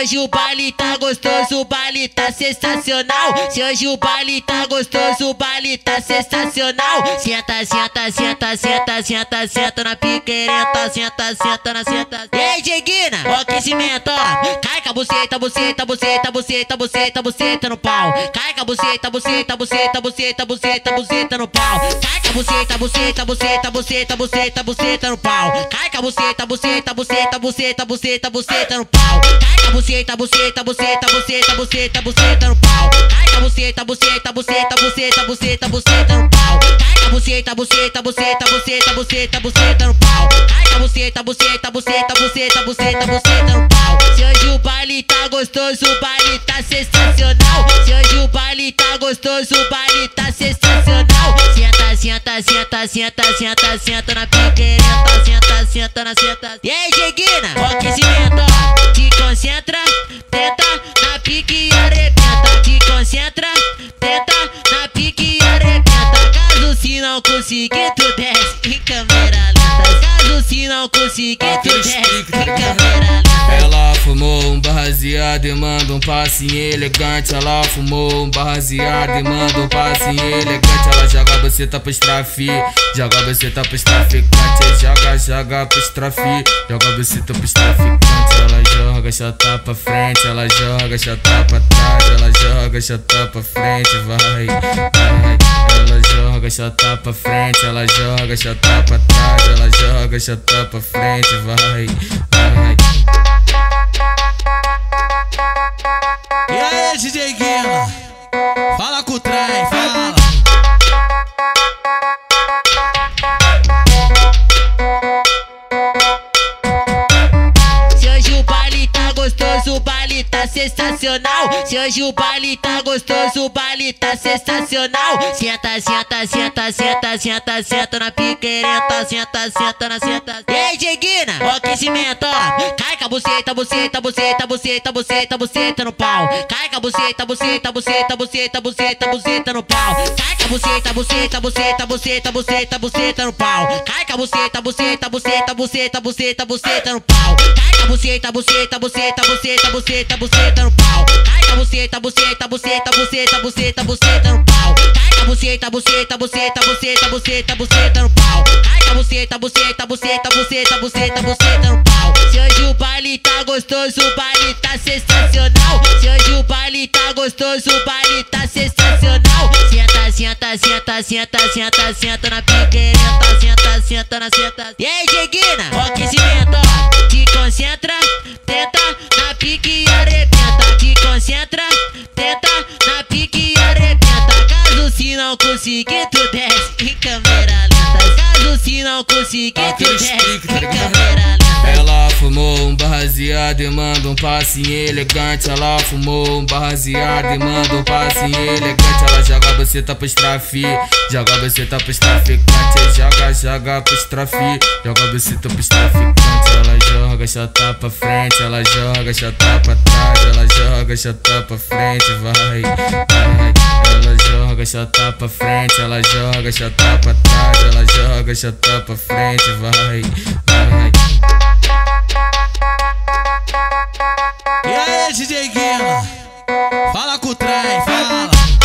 hoje o baile tá gostoso, o baile tá sensacional. Se hoje o baile tá gostoso, o baile tá sensacional. Senta, senta, senta, senta, senta, senta na piquereta, senta, senta na senta. E aí, DJ Guina, ó aquecimento, ó. Cai com a buceta, buceta, buceta, buceta, buceta, buceta no pau. Cai com a buceta, buceta, buceta, buceta, buceta, buceta no pau. Cai com a buceta, buceta, buceta, buceta, buceta, buceta no pau. Cai com a buceta, buceta, buceta, buceta, buceta, buceta no pau. Cai com a buceta, buceta, buceta, buceta, buceta, buceta no pau. Cai com a buceta, buceta, buceta, buceta, buceta, buceta no pau. Cai com a buceta, buceta, buceta, buceta, buceta, buceta no pau. Cai com a buceta, buceta, buceta, buceta, buceta, buceta no pau. Se hoje o baile tá gostoso, o baile tá sensacional. Se hoje o baile tá gostoso, o baile tá sensacional. Senta, senta, senta, senta, senta, senta na piquereta, senta, senta na senta. E aí, DJ Guina, ó aquecimento, ó. Te concentra, tenta na pique e arrebenta. Te concentra, tenta na pique e arrebenta. Caso se não conseguir, tu desce em câmera lenta. Caso se não conseguir, tu desce em câmera lenta. Ela fumou um baseado e manda um passinho elegante. Ela fumou um baseado e manda um passinho elegante. Ela joga você tá pros trafi, joga você tá pros traficantes. Joga, joga pros trafi, joga você tá pros traficantes. Ela joga, chata pra frente, ela joga, chata pra trás. Ela joga, chata pra frente, vai, vai. Ela joga, chata pra frente, ela joga, chata pra trás. Ela joga, chata pra frente, vai, vai. E aí, DJ Guina, fala com o trem, fala. Se hoje o baile tá gostoso, o baile tá sensacional. Se hoje o baile tá gostoso, o baile tá sensacional. Senta, senta, senta, senta, senta, senta na piquereta, senta, senta na senta. E aí, DJ Guina, ó aquecimento, ó. Cai com a buceta, buceta, buceta, buceta, buceta, buceta no pau. Cai com a buceta, buceta, buceta, buceta, buceta, buceta no pau. Cai com a buceta, buceta, buceta, buceta, buceta, buceta no pau. Cai com a buceta, buceta, buceta, buceta, buceta, buceta no pau. Cai com a buceta, buceta, buceta, buceta, buceta, buceta no pau. Cai com a buceta, buceta, buceta, buceta, buceta, buceta no pau. Cai com a buceta, buceta, buceta, buceta, buceta, buceta no pau. Cai com a buceta, buceta, buceta, buceta, buceta, buceta no pau. Se hoje o baile tá gostoso, o baile tá sensacional. Se hoje o baile tá gostoso, o baile tá sensacional. Senta, senta, senta, senta, senta, senta na piquereta, senta, senta na senta. E aí, DJ Guina, ó aquecimento, ó. Te concentra, tenta na pique e arrebenta. Te concentra, tenta na pique e arrebenta. Caso se não conseguir, tu desce em câmera lenta. Caso se não conseguir, tu desce em câmera lenta. Ela fumou um baseado e manda um passinho elegante. Ela fumou um baseado e manda um passinho elegante. Ela joga você tá pros trafi, joga você tá pros traficantes. Joga, joga pros trafi, joga você tá pros traficantes. Ela joga, chata pra frente, ela joga, chata pra trás. Ela joga, chata pra frente, vai, vai. Ela joga, chata pra frente, ela joga, chata pra trás. Ela joga, chata pra frente, vai, vai. E aí, DJ Guina, fala com o trem, fala.